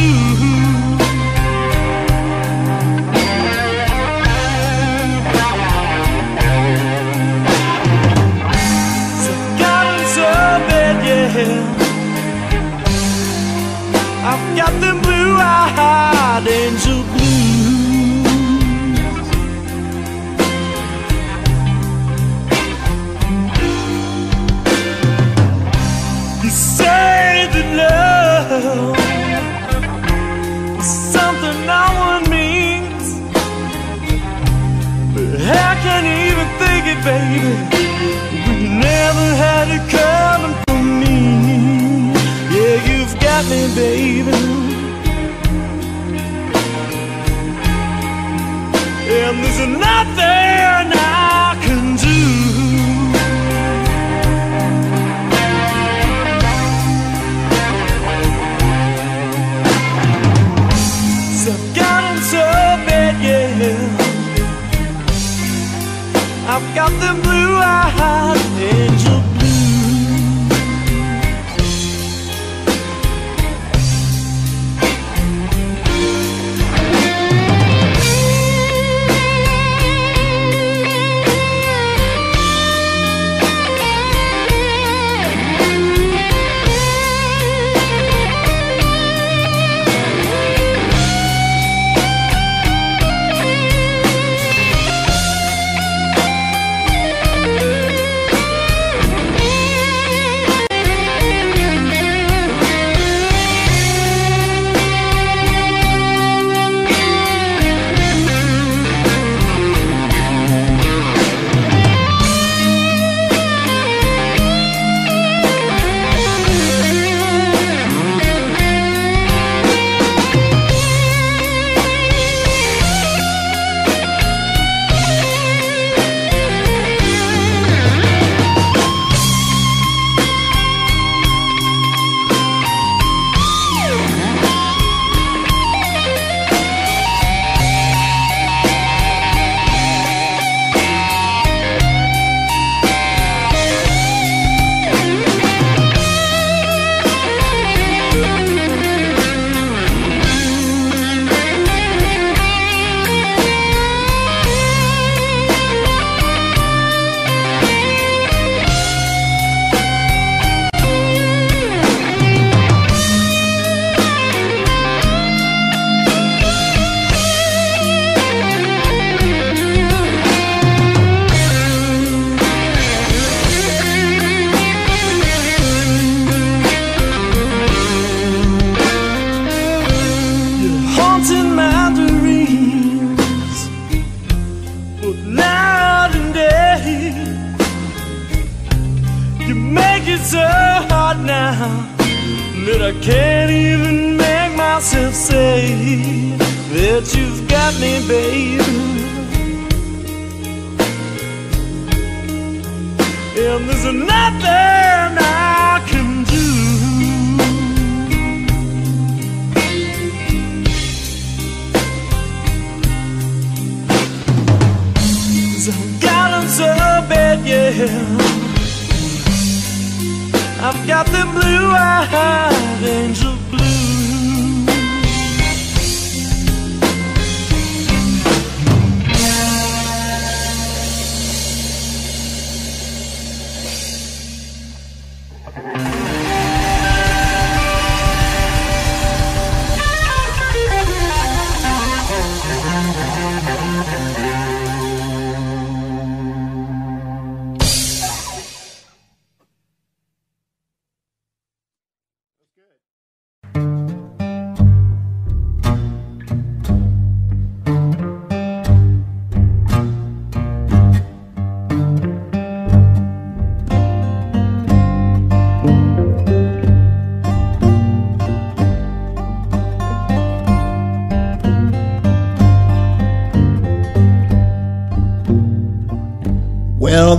I've got them blue-eyed angel blues. You say that love is something no one means, but I can't even think it, baby. We never had it coming for me. Yeah, you've got me, baby. And there's nothing I can do. So I've gotten so bad, yeah, I've got them blue-eyed angel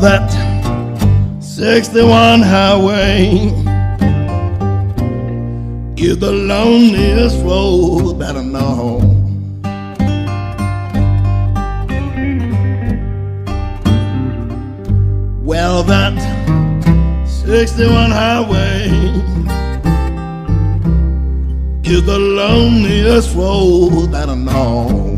that 61 highway is the loneliest road that I know. Well, that 61 highway is the loneliest road that I know.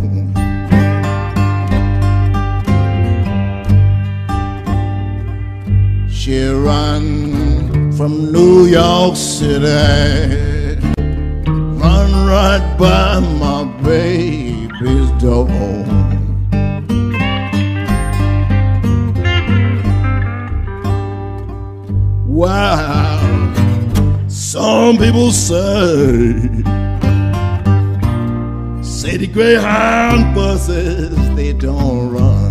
She run from New York City, run right by my baby's door. Wow, some people say the Greyhound buses, they don't run.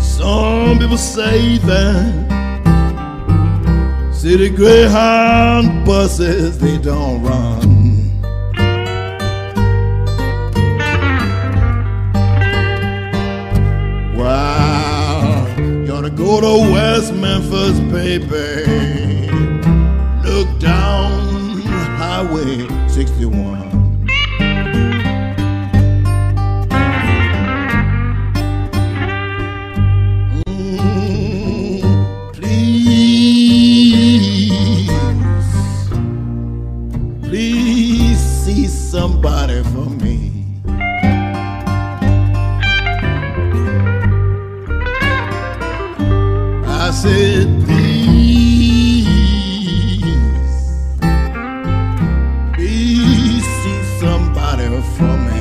Some people say that city Greyhound buses, they don't run. Wow, you ought to go to West Memphis, baby. Look down Highway 61. Somebody for me. I said, please see somebody for me.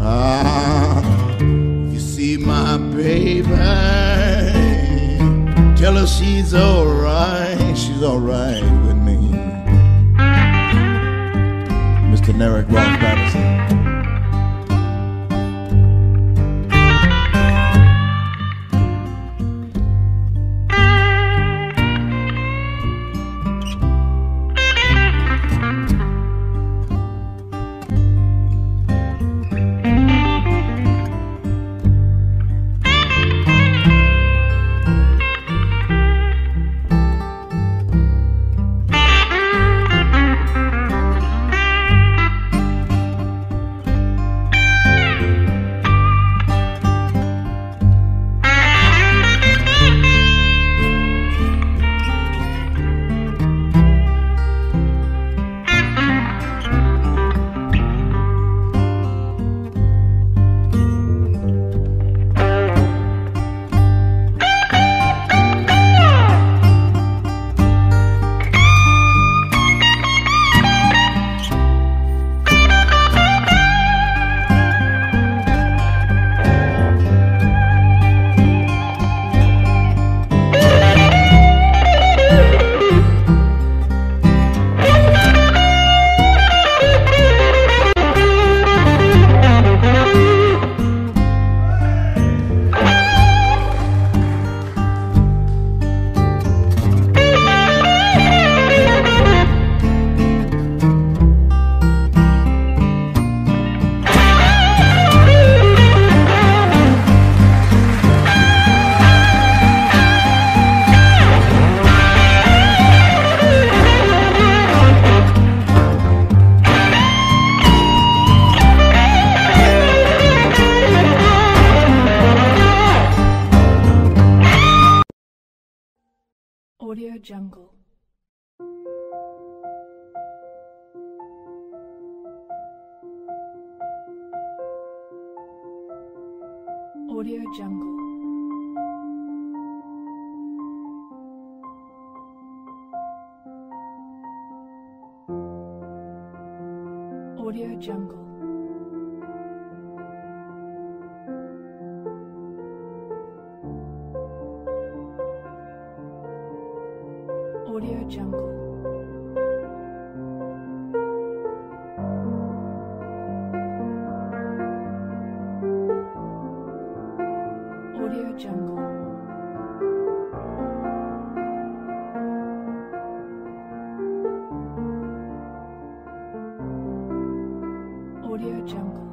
Ah, you see my baby, tell her she's alright with me. Mr. Narek Ross Jungle. Audio Jungle. Audio Jungle. Audio Jungle. Audio Jungle. jungle.